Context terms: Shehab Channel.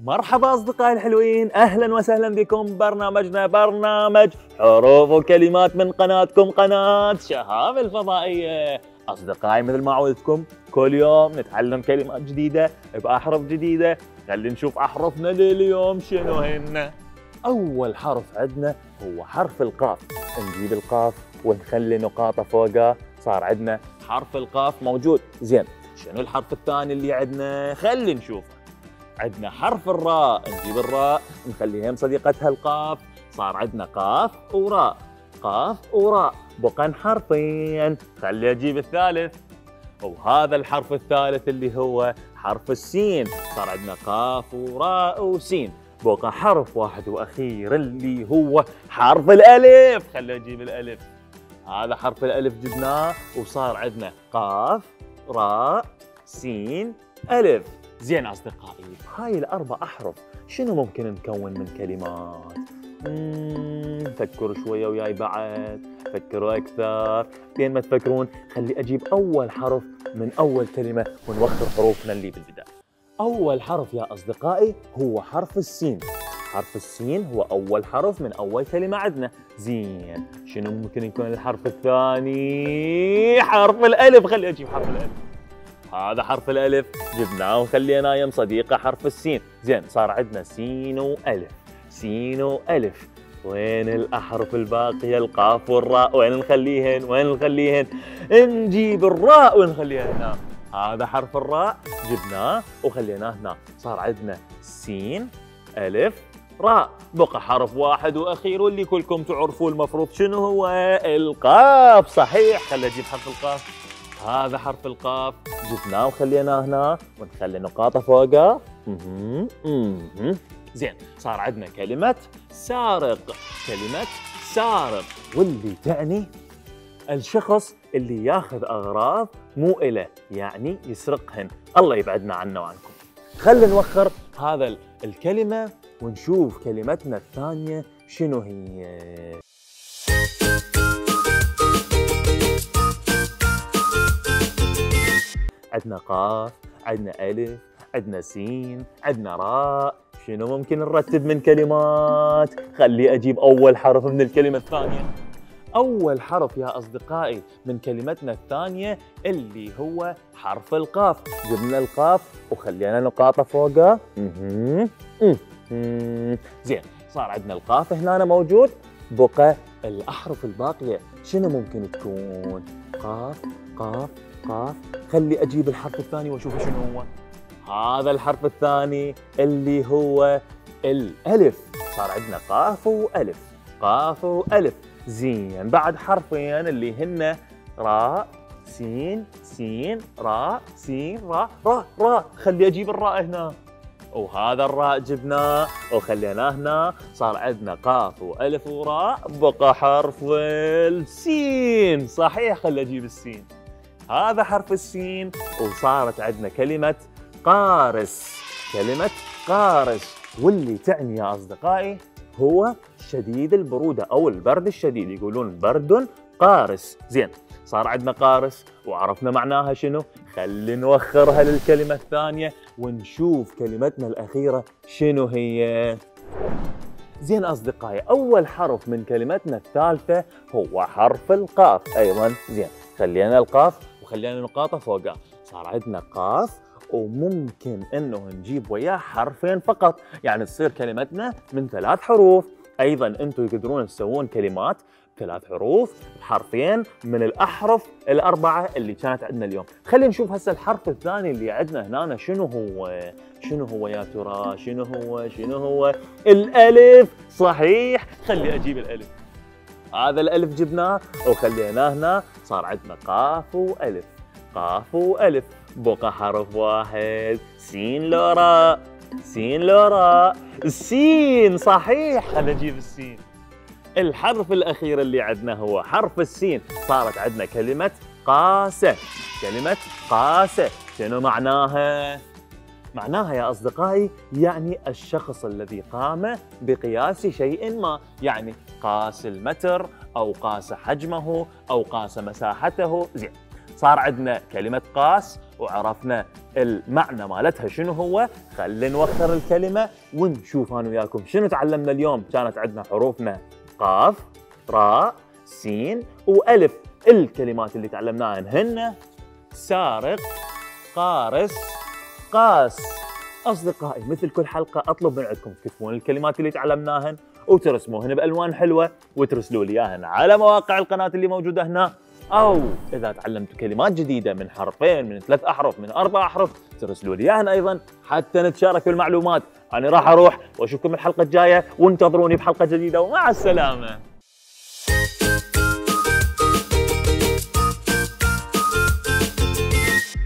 مرحبا أصدقائي الحلوين، أهلا وسهلا بكم برنامجنا برنامج حروف وكلمات من قناتكم قناة شهاب الفضائية. أصدقائي مثل ما عودتكم كل يوم نتعلم كلمات جديدة بأحرف جديدة. خلينا نشوف أحرفنا لليوم شنو هن. أول حرف عندنا هو حرف القاف. نجيب القاف ونخلي نقاطه فوقه، صار عندنا حرف القاف موجود. زين، شنو الحرف الثاني اللي عندنا؟ خلينا نشوفه. عندنا حرف الراء، نجيب الراء نخليها صديقتها القاف، صار عندنا قاف وراء، قاف وراء، بقى حرفين. خلي اجيب الثالث، وهذا الحرف الثالث اللي هو حرف السين، صار عندنا قاف وراء وسين، بقى حرف واحد واخير اللي هو حرف الالف. خلي اجيب الالف، هذا حرف الالف جبناه وصار عندنا قاف راء سين الف. زين أصدقائي، هاي الأربع أحرف شنو ممكن نكون من كلمات؟ فكروا شوية وياي بعد، فكروا أكثر. لين ما تفكرون خلي أجيب أول حرف من أول كلمة ونوخر حروفنا اللي بالبداية. أول حرف يا أصدقائي هو حرف السين. حرف السين هو أول حرف من أول كلمة عندنا. زين، شنو ممكن يكون الحرف الثاني؟ حرف الألف. خلي أجيب حرف الألف، هذا حرف الألف جبناه وخليناه يم صديقة حرف السين. زين، صار عندنا سين وألف، سين وألف. وين الأحرف الباقية؟ القاف والراء، وين نخليهن؟ وين نخليهن؟ نجيب الراء ونخليها هنا. هذا حرف الراء جبناه وخليناه هنا، صار عندنا سين ألف راء، بقى حرف واحد وأخير واللي كلكم تعرفوه المفروض شنو هو؟ القاف. صحيح، خلي أجيب حرف القاف. هذا حرف القاف جبناه وخليناه هنا ونخلي نقاطه فوقه. زين، صار عندنا كلمة سارق. كلمة سارق واللي تعني الشخص اللي ياخذ أغراض مو إله، يعني يسرقهن. الله يبعدنا عنه وعنكم. خلينا نوخر هذا الكلمة ونشوف كلمتنا الثانية شنو هي. عندنا قاف، عندنا ألف، عندنا سين، عندنا راء. شنو ممكن نرتب من كلمات؟ خلي أجيب أول حرف من الكلمة الثانية. أول حرف يا أصدقائي من كلمتنا الثانية اللي هو حرف القاف. جبنا القاف وخلينا نقاطه فوقه. زين، صار عندنا القاف هنا موجود، بقى الأحرف الباقية شنو ممكن تكون؟ قاف قاف قاف. خلي أجيب الحرف الثاني وأشوف شنو هو. هذا الحرف الثاني اللي هو الألف، صار عندنا قاف وألف، قاف وألف. زين، بعد حرفين اللي هن راء سين، سين راء سين راء راء راء. خلي أجيب الراء هنا، وهذا الراء جبناه وخليناه هنا، صار عندنا قاف وألف وراء، بقى حرف السين. صحيح، خلي أجيب السين، هذا حرف السين وصارت عندنا كلمة قارس. كلمة قارس واللي تعني يا أصدقائي هو شديد البرودة أو البرد الشديد، يقولون برد قارس. زين، صار عندنا قارس وعرفنا معناها شنو. خلي نوخرها للكلمة الثانية ونشوف كلمتنا الأخيرة شنو هي. زين أصدقائي، أول حرف من كلمتنا الثالثة هو حرف القاف أيضا. زين، خلينا القاف وخلينا نقاطه فوقه، صار عندنا قاف وممكن انه نجيب وياه حرفين فقط، يعني تصير كلمتنا من ثلاث حروف. ايضا انتم تقدرون تسوون كلمات ثلاث حروف بحرفين من الاحرف الاربعه اللي كانت عندنا اليوم. خلينا نشوف هسه الحرف الثاني اللي عندنا هنا شنو هو؟ شنو هو يا ترى؟ شنو هو؟ شنو هو؟ الالف. صحيح، خلي اجيب الالف. هذا الألف جبناه وخليناه هنا، صار عندنا قاف وألف، قاف وألف، بقى حرف واحد سين لوراء، سين لوراء سين. صحيح، خلينا نجيب السين. الحرف الأخير اللي عندنا هو حرف السين، صارت عندنا كلمة قاسة. كلمة قاسة شنو معناها؟ معناها يا أصدقائي يعني الشخص الذي قام بقياس شيء ما، يعني قاس المتر أو قاس حجمه أو قاس مساحته. زين، صار عندنا كلمة قاس وعرفنا المعنى مالتها شنو هو. خلينا نوخر الكلمة ونشوف انا وياكم شنو تعلمنا اليوم. كانت عندنا حروفنا قاف، راء، سين، وألف. الكلمات اللي تعلمناها هن سارق، قارس، قاس. أصدقائي مثل كل حلقة أطلب من عندكم تكتبون الكلمات اللي تعلمناهن وترسموهن بألوان حلوة وترسلوا لي إياهن على مواقع القناة اللي موجودة هنا، أو إذا تعلمتوا كلمات جديدة من حرفين، من 3 أحرف، من 4 أحرف، ترسلوا لي إياهن أيضاً حتى نتشارك بالمعلومات. أنا راح أروح وأشوفكم الحلقة الجاية، وانتظروني بحلقة جديدة، ومع السلامة.